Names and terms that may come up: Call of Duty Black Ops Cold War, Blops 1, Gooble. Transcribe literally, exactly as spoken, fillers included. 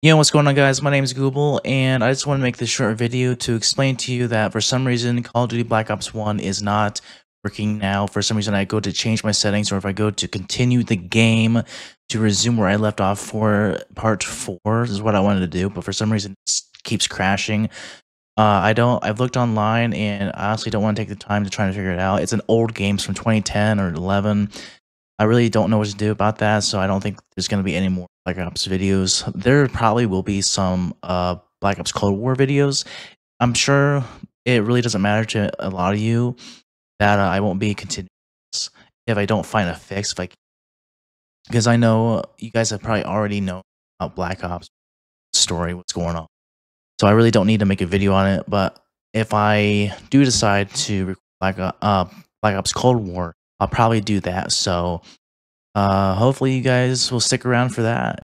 Yo, what's going on, guys? My name is Gooble, and I just want to make this short video to explain to you that for some reason Call of Duty Black Ops one is not working now. For some reason, I go to change my settings, or if I go to continue the game to resume where I left off for part four, is what I wanted to do, but for some reason it keeps crashing. Uh, I don't. I've looked online, and I honestly don't want to take the time to try to figure it out. It's an old game from twenty ten or eleven. I really don't know what to do about that, so I don't think there's going to be any more Black Ops videos. There probably will be some uh, Black Ops Cold War videos. I'm sure it really doesn't matter to a lot of you that uh, I won't be continuing this if I don't find a fix. If I can. Because I know you guys have probably already known about Black Ops story, what's going on. So I really don't need to make a video on it, but if I do decide to record Black, uh, Black Ops Cold War, I'll probably do that, so uh, hopefully you guys will stick around for that.